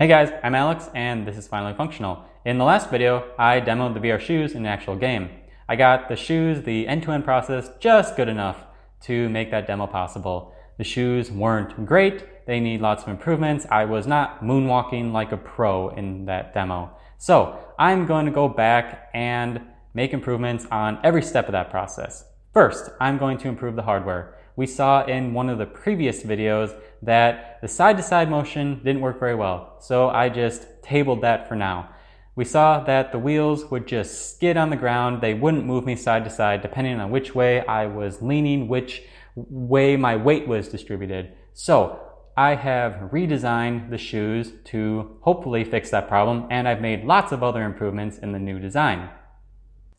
Hey guys, I'm Alex and this is Finally Functional. In the last video, I demoed the VR shoes in an actual game. I got the shoes, the end-to-end process, just good enough to make that demo possible. The shoes weren't great, they need lots of improvements. I was not moonwalking like a pro in that demo. So I'm going to go back and make improvements on every step of that process. First, I'm going to improve the hardware. We saw in one of the previous videos that the side-to-side motion didn't work very well, so I just tabled that for now. We saw that the wheels would just skid on the ground. They wouldn't move me side-to-side depending on which way I was leaning, which way my weight was distributed. So I have redesigned the shoes to hopefully fix that problem, and I've made lots of other improvements in the new design.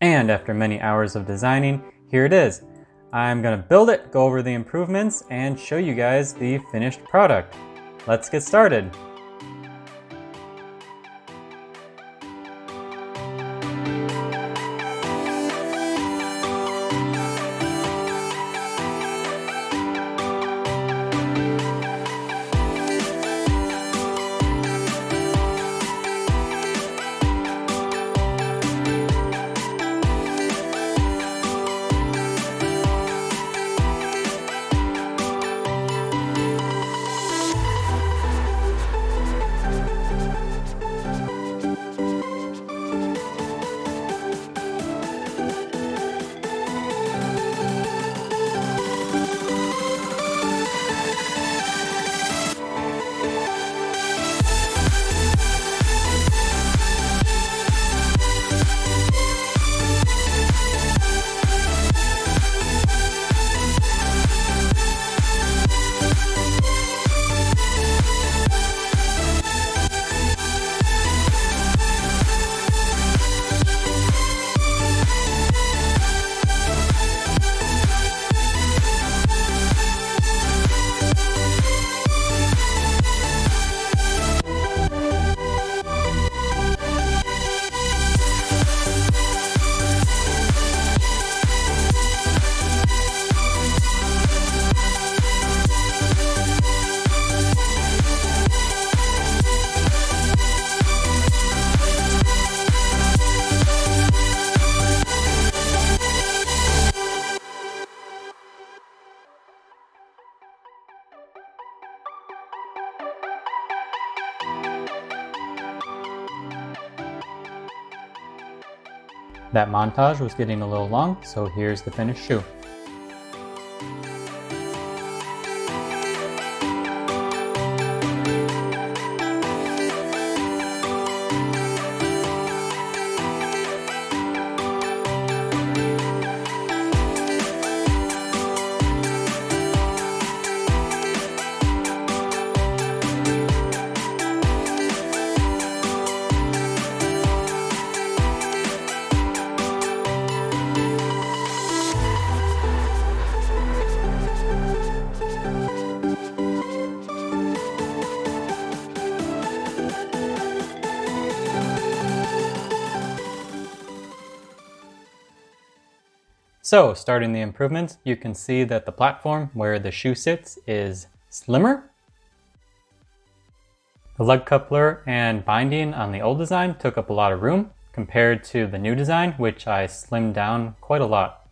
And after many hours of designing, here it is. I'm gonna build it, go over the improvements, and show you guys the finished product. Let's get started. That montage was getting a little long, so here's the finished shoe. So starting the improvements, you can see that the platform where the shoe sits is slimmer. The lug coupler and binding on the old design took up a lot of room compared to the new design, which I slimmed down quite a lot.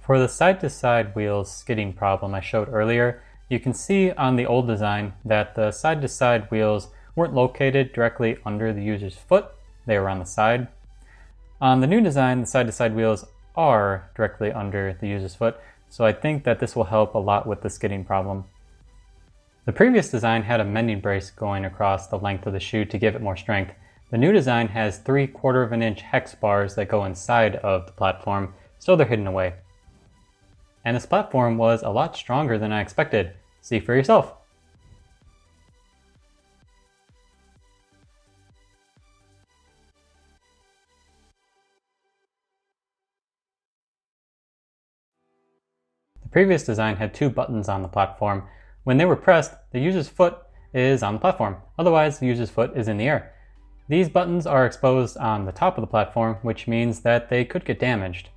For the side-to-side wheels skidding problem I showed earlier, you can see on the old design that the side-to-side wheels weren't located directly under the user's foot, they were on the side. On the new design, the side-to-side wheels are directly under the user's foot, so I think that this will help a lot with the skidding problem. The previous design had a mending brace going across the length of the shoe to give it more strength. The new design has 3/4 of an inch hex bars that go inside of the platform, so they're hidden away. And this platform was a lot stronger than I expected. See for yourself. The previous design had 2 buttons on the platform. When they were pressed, the user's foot is on the platform. Otherwise, the user's foot is in the air. These buttons are exposed on the top of the platform, which means that they could get damaged.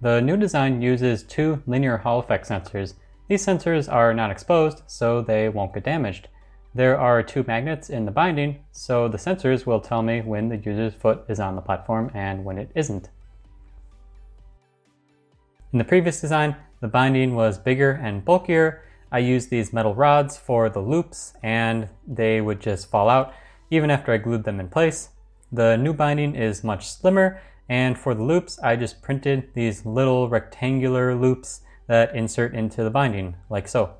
The new design uses 2 linear Hall effect sensors. These sensors are not exposed, so they won't get damaged. There are two magnets in the binding, so the sensors will tell me when the user's foot is on the platform and when it isn't. In the previous design, the binding was bigger and bulkier. I used these metal rods for the loops and they would just fall out even after I glued them in place. The new binding is much slimmer, and for the loops I just printed these little rectangular loops that insert into the binding, like so.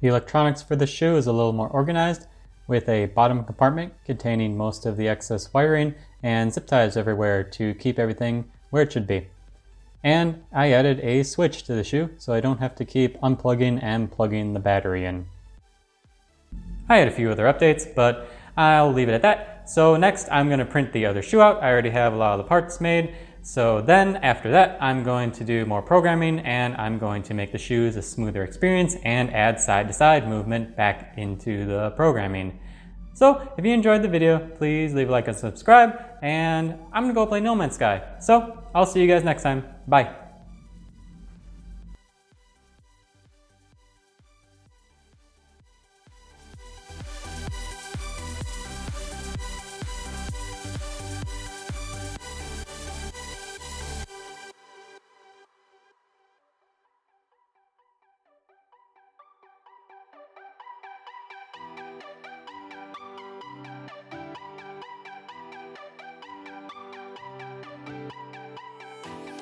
The electronics for the shoe is a little more organized, with a bottom compartment containing most of the excess wiring and zip ties everywhere to keep everything where it should be. And I added a switch to the shoe so I don't have to keep unplugging and plugging the battery in. I had a few other updates, but I'll leave it at that. So next I'm going to print the other shoe out. I already have a lot of the parts made. So then after that, I'm going to do more programming and I'm going to make the shoes a smoother experience and add side-to-side movement back into the programming. So if you enjoyed the video, please leave a like and subscribe, and I'm gonna go play No Man's Sky. So I'll see you guys next time. Bye.